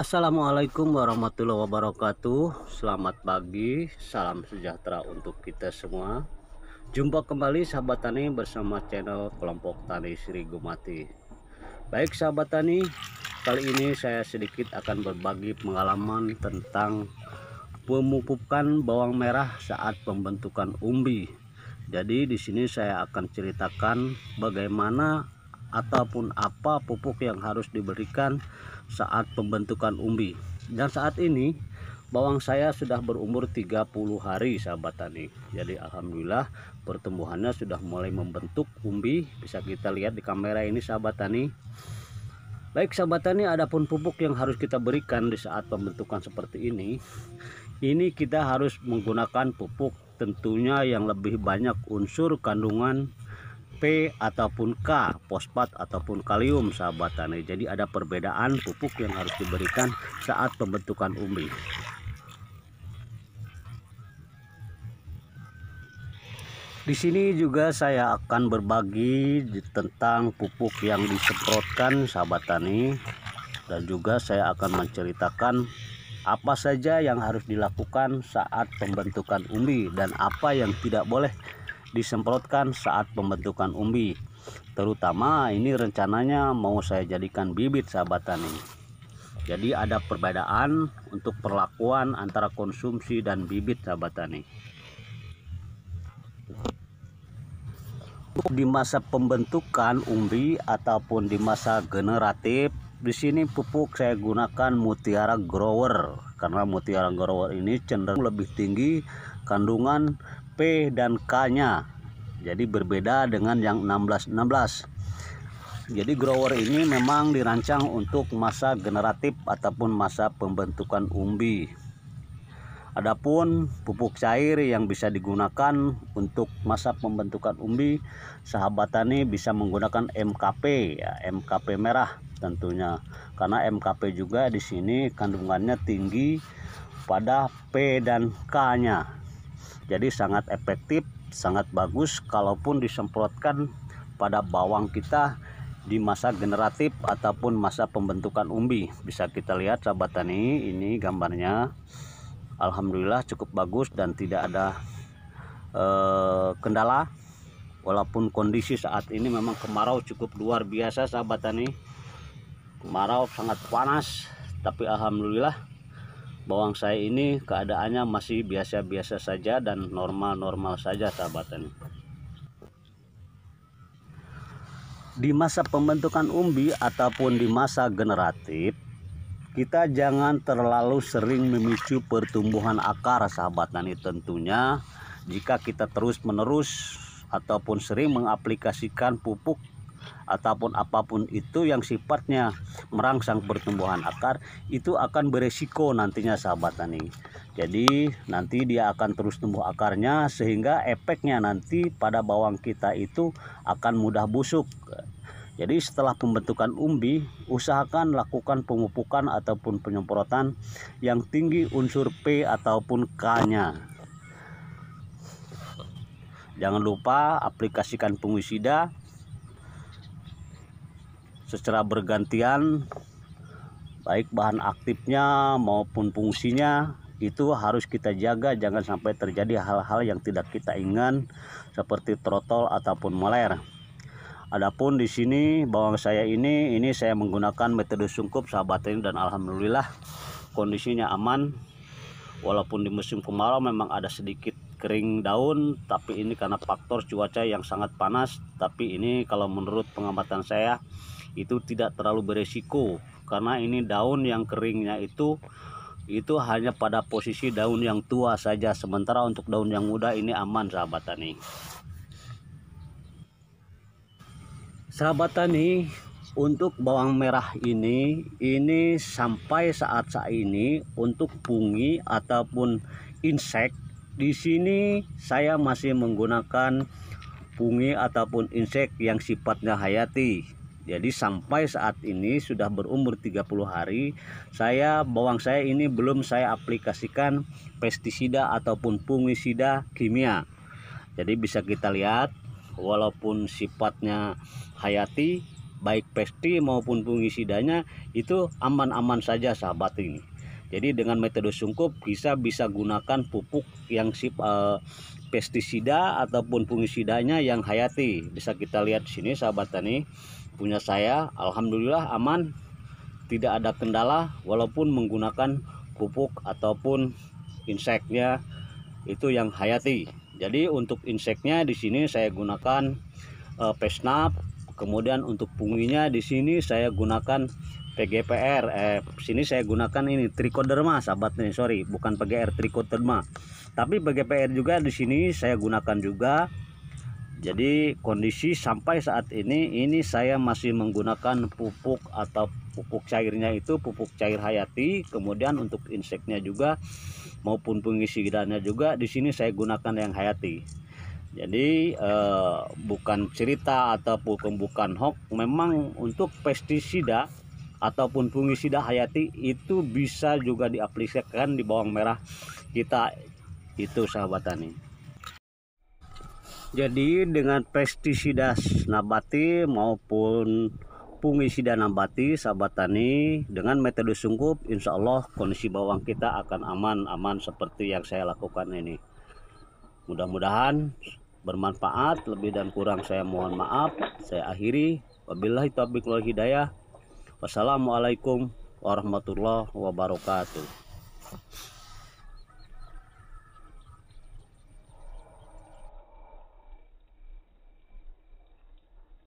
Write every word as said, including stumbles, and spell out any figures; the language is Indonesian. Assalamualaikum warahmatullahi wabarakatuh. Selamat pagi, salam sejahtera untuk kita semua. Jumpa kembali sahabat tani bersama channel kelompok tani Srigumati. Baik sahabat tani, kali ini saya sedikit akan berbagi pengalaman tentang pemupukan bawang merah saat pembentukan umbi. Jadi di sini saya akan ceritakan bagaimana ataupun apa pupuk yang harus diberikan saat pembentukan umbi. Dan saat ini bawang saya sudah berumur tiga puluh hari sahabat tani. Jadi alhamdulillah pertumbuhannya sudah mulai membentuk umbi, bisa kita lihat di kamera ini sahabat tani. Baik sahabat tani, adapun pupuk yang harus kita berikan di saat pembentukan seperti ini, ini kita harus menggunakan pupuk tentunya yang lebih banyak unsur kandungan P ataupun K, fosfat ataupun kalium sahabat tani. Jadi ada perbedaan pupuk yang harus diberikan saat pembentukan umbi. Di sini juga saya akan berbagi tentang pupuk yang disemprotkan sahabat tani, dan juga saya akan menceritakan apa saja yang harus dilakukan saat pembentukan umbi dan apa yang tidak boleh disemprotkan saat pembentukan umbi. Terutama ini rencananya mau saya jadikan bibit sahabat tani. Jadi ada perbedaan untuk perlakuan antara konsumsi dan bibit sahabat tani. Di masa pembentukan umbi ataupun di masa generatif, di sini pupuk saya gunakan Mutiara grower, karena Mutiara grower ini cenderung lebih tinggi kandungan P dan K-nya. Jadi berbeda dengan yang enam belas enam belas. Jadi grower ini memang dirancang untuk masa generatif ataupun masa pembentukan umbi. Adapun pupuk cair yang bisa digunakan untuk masa pembentukan umbi, sahabat tani bisa menggunakan M K P, ya, M K P merah tentunya. Karena M K P juga di sini kandungannya tinggi pada P dan K-nya. Jadi sangat efektif, sangat bagus kalaupun disemprotkan pada bawang kita di masa generatif ataupun masa pembentukan umbi. Bisa kita lihat sahabat tani, ini gambarnya. Alhamdulillah cukup bagus dan tidak ada eh, kendala. Walaupun kondisi saat ini memang kemarau cukup luar biasa sahabat tani. Kemarau sangat panas, tapi alhamdulillah bawang saya ini keadaannya masih biasa-biasa saja dan normal-normal saja sahabat tani. Di masa pembentukan umbi ataupun di masa generatif, kita jangan terlalu sering memicu pertumbuhan akar sahabat tani. Tentunya jika kita terus-menerus ataupun sering mengaplikasikan pupuk ataupun apapun itu yang sifatnya merangsang pertumbuhan akar, itu akan beresiko nantinya sahabat tani. Jadi nanti dia akan terus tumbuh akarnya, sehingga efeknya nanti pada bawang kita itu akan mudah busuk. Jadi setelah pembentukan umbi, usahakan lakukan pemupukan ataupun penyemprotan yang tinggi unsur P ataupun K-nya. Jangan lupa aplikasikan fungisida secara bergantian, baik bahan aktifnya maupun fungsinya itu harus kita jaga, jangan sampai terjadi hal-hal yang tidak kita inginkan seperti trotol ataupun moler. Adapun di sini bawang saya ini ini saya menggunakan metode sungkup sahabat ini, dan alhamdulillah kondisinya aman. Walaupun di musim kemarau memang ada sedikit kering daun, tapi ini karena faktor cuaca yang sangat panas. Tapi ini kalau menurut pengamatan saya itu tidak terlalu beresiko, karena ini daun yang keringnya itu itu hanya pada posisi daun yang tua saja, sementara untuk daun yang muda ini aman sahabat tani. Sahabat tani, untuk bawang merah ini ini sampai saat saat ini untuk fungi ataupun insek, di sini saya masih menggunakan fungi ataupun insek yang sifatnya hayati. Jadi sampai saat ini sudah berumur tiga puluh hari, saya bawang saya ini belum saya aplikasikan pestisida ataupun fungisida kimia. Jadi bisa kita lihat, walaupun sifatnya hayati baik pesti maupun fungisidanya itu aman-aman saja sahabat ini. Jadi dengan metode sungkup bisa bisa gunakan pupuk yang sip eh, pestisida ataupun fungisidanya yang hayati. Bisa kita lihat di sini sahabat tani, punya saya alhamdulillah aman, tidak ada kendala walaupun menggunakan pupuk ataupun inseknya itu yang hayati. Jadi untuk inseknya di sini saya gunakan e, pesnap, kemudian untuk funginya di sini saya gunakan P G P R. Eh sini saya gunakan ini trichoderma sahabat nih, sorry bukan P G R, trichoderma. Tapi P G P R juga di sini saya gunakan juga. Jadi kondisi sampai saat ini ini saya masih menggunakan pupuk atau pupuk cairnya itu pupuk cair hayati, kemudian untuk inseknya juga maupun pengisidannya juga di sini saya gunakan yang hayati. Jadi eh, bukan cerita ataupun bukan hoax, memang untuk pestisida ataupun fungisida hayati itu bisa juga diaplikasikan di bawang merah kita itu sahabat tani. Jadi dengan pestisida nabati maupun fungisida nabati sahabat tani, dengan metode sungkup insya Allah kondisi bawang kita akan aman-aman seperti yang saya lakukan ini. Mudah-mudahan bermanfaat, lebih dan kurang saya mohon maaf. Saya akhiri, wabillahi taufiq wal hidayah. Wassalamualaikum warahmatullahi wabarakatuh.